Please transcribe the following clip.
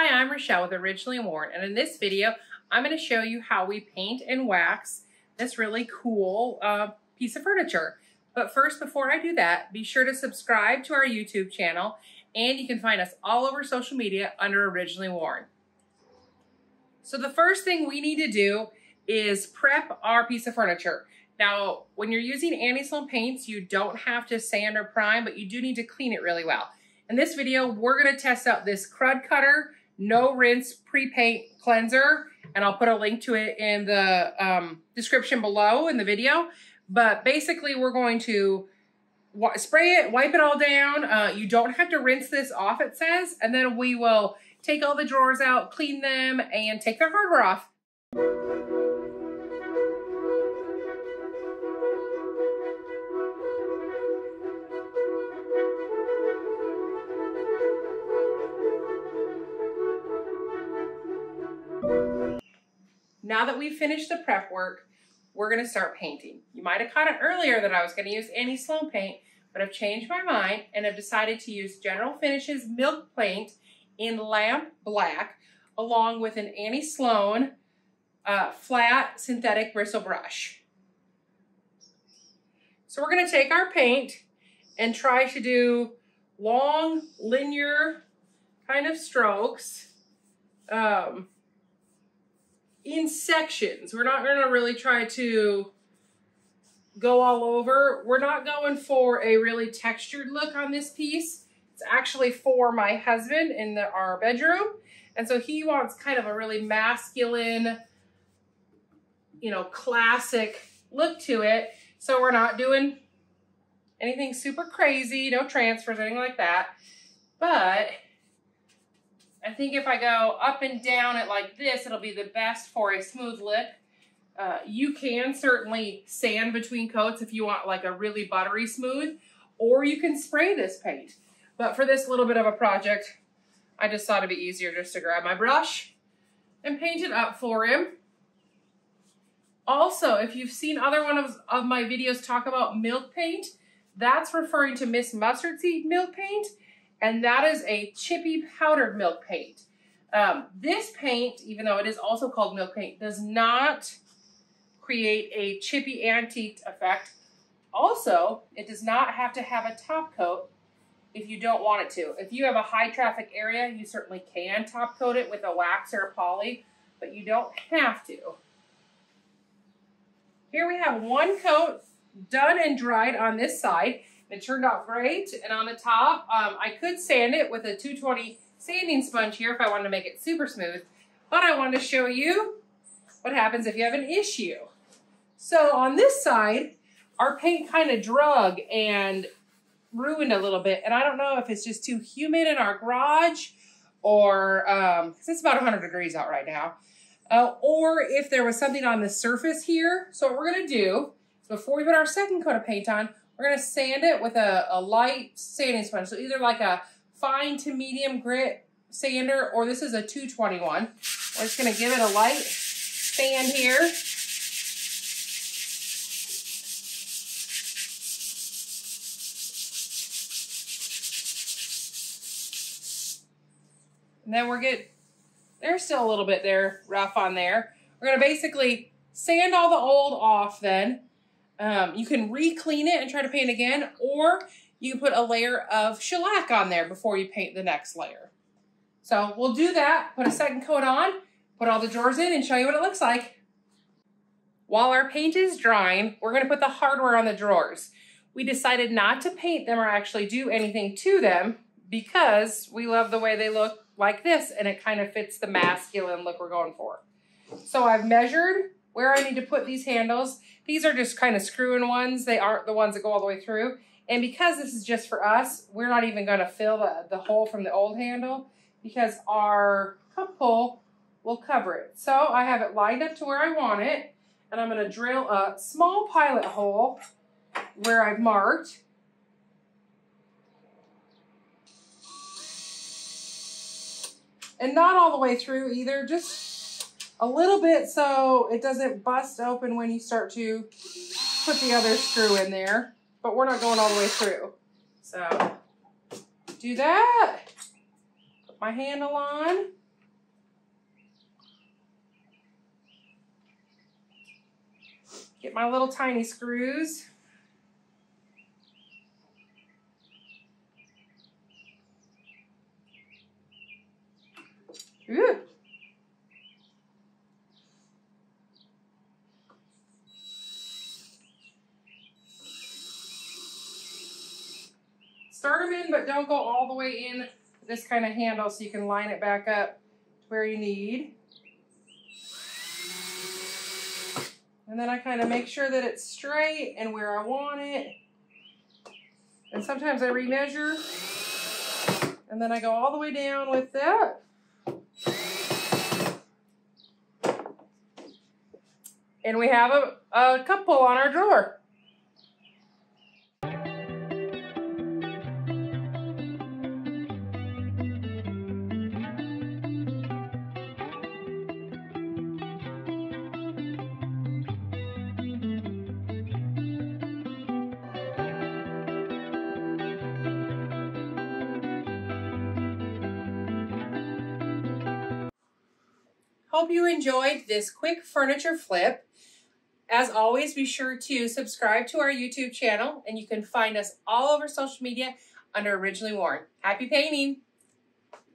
Hi, I'm Rachelle with Originally Worn, and in this video, I'm going to show you how we paint and wax this really cool piece of furniture. But first, before I do that, be sure to subscribe to our YouTube channel, and you can find us all over social media under Originally Worn. So the first thing we need to do is prep our piece of furniture. Now, when you're using Annie Sloan paints, you don't have to sand or prime, but you do need to clean it really well. In this video, we're going to test out this Krud Kutter No Rinse Pre-Paint Cleanser, and I'll put a link to it in the description below in the video. But basically, we're going to spray it, wipe it all down. You don't have to rinse this off, it says, and then we will take all the drawers out, clean them, and take their hardware off. Now that we've finished the prep work, we're gonna start painting. You might have caught it earlier that I was gonna use Annie Sloan paint, but I've changed my mind and I've decided to use General Finishes Milk Paint in Lamp Black, along with an Annie Sloan flat synthetic bristle brush. So we're gonna take our paint and try to do long, linear kind of strokes. In sections. We're not going to really try to go all over. We're not going for a really textured look on this piece. It's actually for my husband in our bedroom. And so he wants kind of a really masculine, you know, classic look to it. So we're not doing anything super crazy, no transfers, anything like that. But I think if I go up and down it like this, it'll be the best for a smooth look. You can certainly sand between coats if you want like a really buttery smooth, or you can spray this paint. But for this little bit of a project, I just thought it'd be easier just to grab my brush and paint it up for him. Also, if you've seen other one of my videos talk about milk paint, that's referring to Miss Mustard Seed milk paint. And that is a chippy powdered milk paint. This paint, even though it is also called milk paint, does not create a chippy antique effect. Also, it does not have to have a top coat if you don't want it to. If you have a high traffic area, you certainly can top coat it with a wax or a poly, but you don't have to. Here we have one coat done and dried on this side. It turned out great. And on the top, I could sand it with a 220 sanding sponge here if I wanted to make it super smooth, but I wanted to show you what happens if you have an issue. So on this side, our paint kind of drug and ruined a little bit. And I don't know if it's just too humid in our garage or, cause it's about 100 degrees out right now, or if there was something on the surface here. So what we're gonna do, before we put our second coat of paint on, we're going to sand it with a light sanding sponge. So either like a fine to medium grit sander, or this is a 221. We're just going to give it a light sand here. And then we're good. There's still a little bit there, rough on there. We're going to basically sand all the old off then. You can re-clean it and try to paint again, or you can put a layer of shellac on there before you paint the next layer. So we'll do that, put a second coat on, put all the drawers in, and show you what it looks like. While our paint is drying, we're going to put the hardware on the drawers. We decided not to paint them or actually do anything to them because we love the way they look like this, and it kind of fits the masculine look we're going for. So I've measured where I need to put these handles. These are just kind of screw-in ones. They aren't the ones that go all the way through. And because this is just for us, we're not even gonna fill the hole from the old handle because our cup hole will cover it. So I have it lined up to where I want it, and I'm gonna drill a small pilot hole where I've marked. And not all the way through either, just a little bit so it doesn't bust open when you start to put the other screw in there, but we're not going all the way through. So do that, put my handle on, Get my little tiny screws. Ooh. Start them in, but don't go all the way in this kind of handle, so you can line it back up to where you need. And then I kind of make sure that it's straight and where I want it. And sometimes I remeasure. And then I go all the way down with that. And we have a cup pull on our drawer. Hope you enjoyed this quick furniture flip. As always, be sure to subscribe to our YouTube channel, and you can find us all over social media under Originally Worn. Happy painting!